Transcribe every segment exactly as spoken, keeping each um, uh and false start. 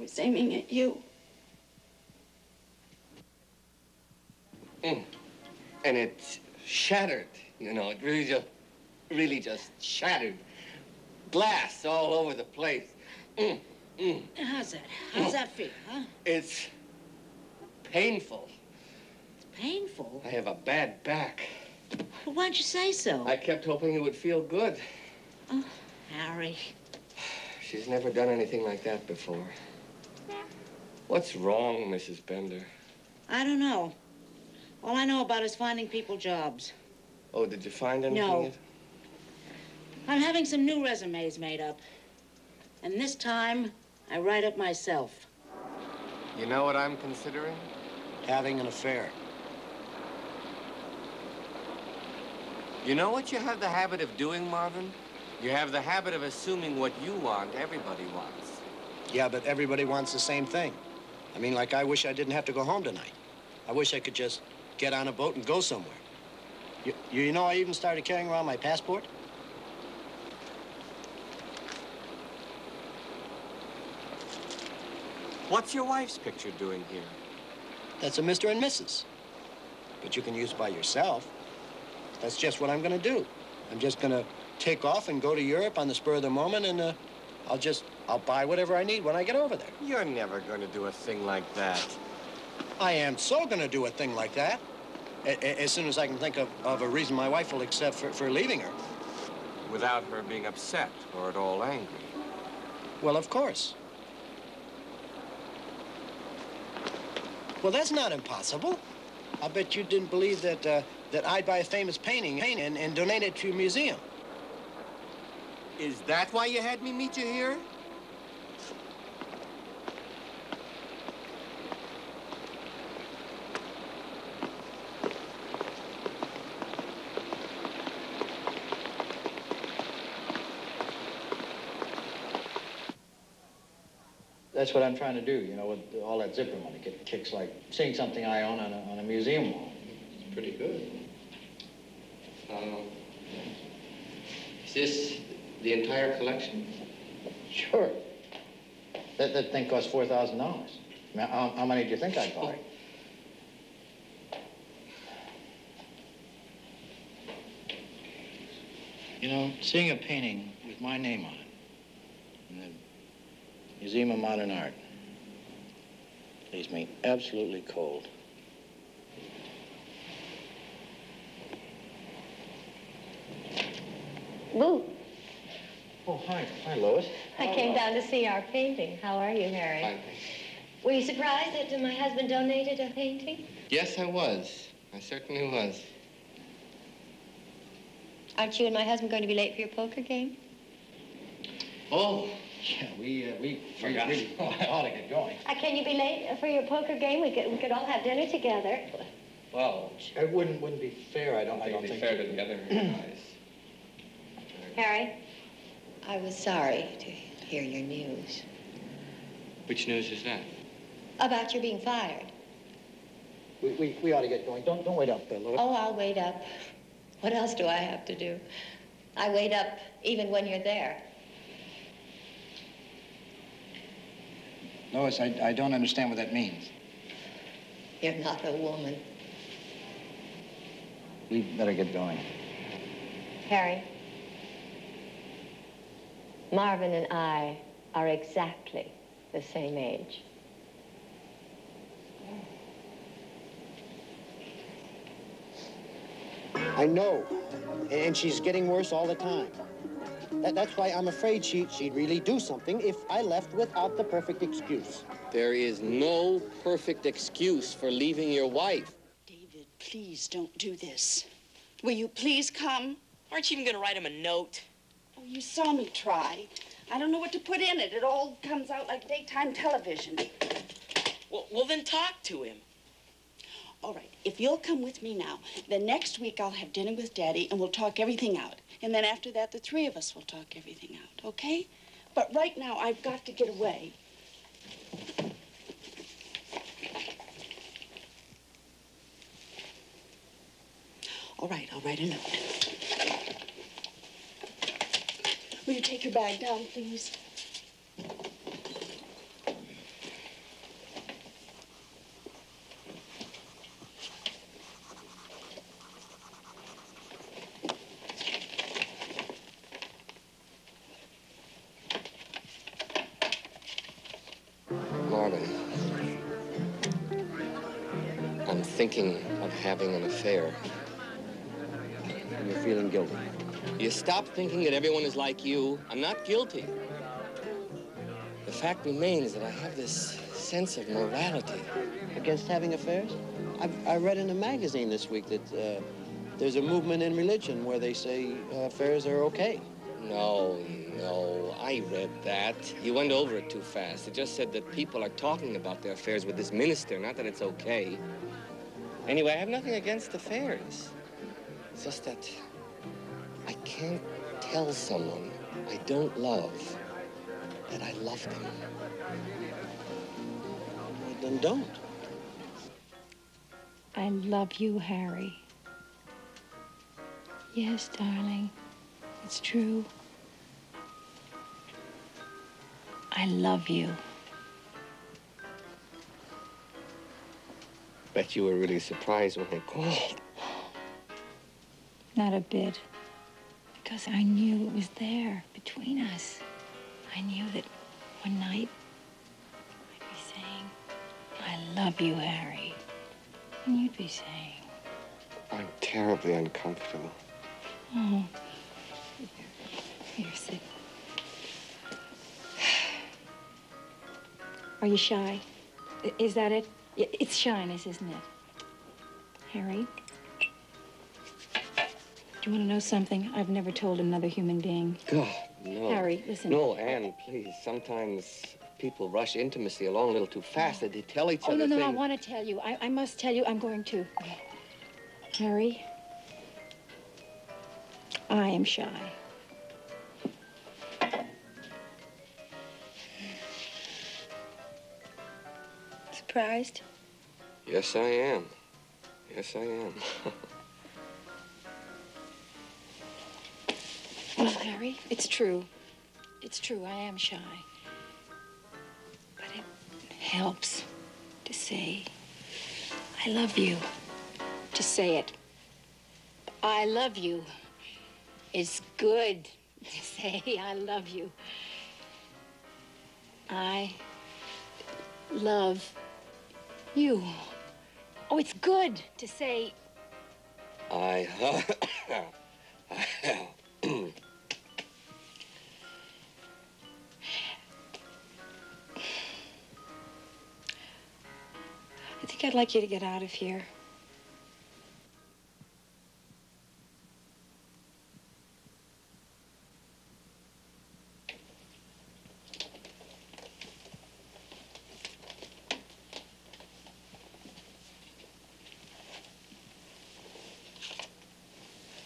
I was aiming at you. Mm. And it shattered, you know, it really just, really just shattered. Glass all over the place. Mm. Mm. How's that? How's mm. that feel, huh? It's painful. It's painful? I have a bad back. Well, why'd you say so? I kept hoping it would feel good. Oh, Harry. She's never done anything like that before. What's wrong, Missus Bender? I don't know. All I know about is finding people jobs. Oh, did you find anything? No. Yet? I'm having some new resumes made up. And this time, I write it myself. You know what I'm considering? Having an affair. You know what you have the habit of doing, Marvin? You have the habit of assuming what you want, everybody wants. Yeah, but everybody wants the same thing. I mean, like, I wish I didn't have to go home tonight. I wish I could just get on a boat and go somewhere. You, you know, I even started carrying around my passport. What's your wife's picture doing here? That's a Mister and Missus But you can use it by yourself. That's just what I'm going to do. I'm just going to take off and go to Europe on the spur of the moment, and uh, I'll just, I'll buy whatever I need when I get over there. You're never going to do a thing like that. I am so going to do a thing like that. A a as soon as I can think of, of a reason my wife will accept for, for leaving her. Without her being upset or at all angry. Well, of course. Well, that's not impossible. I bet you didn't believe that, uh, that I'd buy a famous painting and, and donate it to a museum. Is that why you had me meet you here? That's what I'm trying to do, you know, with all that zipper money. It kicks like seeing something I own on a, on a museum wall. It's pretty good. Um, is this the entire collection? Sure. That, that thing costs four thousand dollars. I mean, how, how many do you think I buy? You know, seeing a painting with my name on it, and the Museum of Modern Art, leaves me absolutely cold. Lou. Oh, hi. Hi, Lois. I Hello. came down to see our painting. How are you, Harry? Hi. Were you surprised that my husband donated a painting? Yes, I was. I certainly was. Aren't you and my husband going to be late for your poker game? Oh. Yeah, we, uh, we forgot. We, we ought to get going. Uh, can you be late for your poker game? We could, we could all have dinner together. Well, it wouldn't, wouldn't be fair, I don't, I don't think. It wouldn't be fair to the other guys. Harry, I was sorry to hear your news. Which news is that? About your being fired. We, we, we ought to get going. Don't, don't wait up there, Lois. Oh, I'll wait up. What else do I have to do? I wait up even when you're there. Lois, I, I don't understand what that means. You're not a woman. We better get going. Harry, Marvin and I are exactly the same age. I know, and she's getting worse all the time. That, that's why I'm afraid she, she'd really do something if I left without the perfect excuse. There is no perfect excuse for leaving your wife. David, please don't do this. Will you please come? Aren't you even going to write him a note? Oh, you saw me try. I don't know what to put in it. It all comes out like daytime television. Well, well then talk to him. All right, if you'll come with me now, then next week I'll have dinner with Daddy and we'll talk everything out. And then after that, the three of us will talk everything out, okay? But right now, I've got to get away. All right, I'll write a note. Will you take your bag down, please? Carmen, I'm thinking of having an affair. And you're feeling guilty. You stop thinking that everyone is like you. I'm not guilty. The fact remains that I have this sense of morality. Against having affairs? I've, I read in a magazine this week that uh, there's a movement in religion where they say uh, affairs are okay. No, no, I read that. You went over it too fast. It just said that people are talking about their affairs with this minister, not that it's okay. Anyway, I have nothing against affairs. It's just that I can't tell someone I don't love that I love them. Well, then don't. I love you, Harry. Yes, darling. It's true. I love you. Bet you were really surprised when I called. Not a bit. Because I knew it was there between us. I knew that one night I'd be saying, I love you, Harry. And you'd be saying... I'm terribly uncomfortable. Oh. Here, sit. Are you shy? Is that it? It's shyness, isn't it? Harry? Do you want to know something? I've never told another human being. God, no. Harry, listen. No, Anne, please. Sometimes people rush intimacy along a little too fast. They tell each other things. Oh, no, no, I want to tell you. I, I must tell you. I'm going to. Harry, I am shy. Surprised? Yes, I am. Yes, I am. Well, Harry, it's true. It's true, I am shy. But it helps to say, I love you. To say it, I love you. It's good to say, I love you. I love you. Oh, it's good to say... I... I... I think I'd like you to get out of here.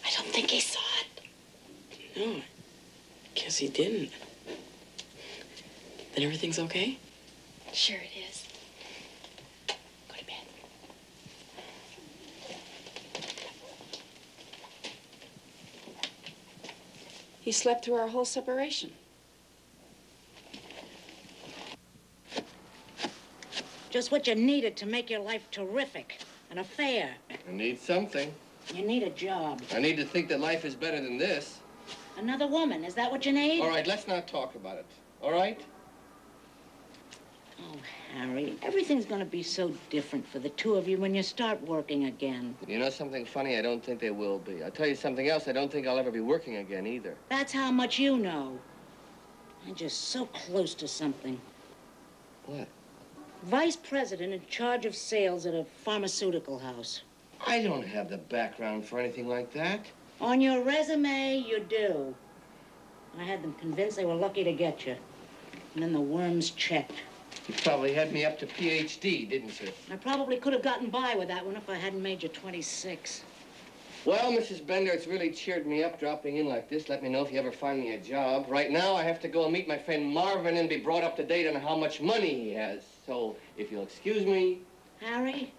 I don't think he saw it. No, I guess he didn't. Then everything's okay? Sure it is. Go to bed. He slept through our whole separation. Just what you needed to make your life terrific. An affair. I need something. You need a job. I need to think that life is better than this. Another woman, is that what you need? All right, let's not talk about it, all right? Oh, Harry, everything's gonna be so different for the two of you when you start working again. You know something funny? I don't think they will be. I'll tell you something else, I don't think I'll ever be working again either. That's how much you know. I'm just so close to something. What? Vice president in charge of sales at a pharmaceutical house. I don't have the background for anything like that. On your resume, you do. I had them convinced they were lucky to get you. And then the worms checked. You probably had me up to P H D, didn't you? I probably could have gotten by with that one if I hadn't made you twenty-six. Well, Missus Bender, it's really cheered me up dropping in like this. Let me know if you ever find me a job. Right now, I have to go and meet my friend Marvin and be brought up to date on how much money he has. So, if you'll excuse me... Harry?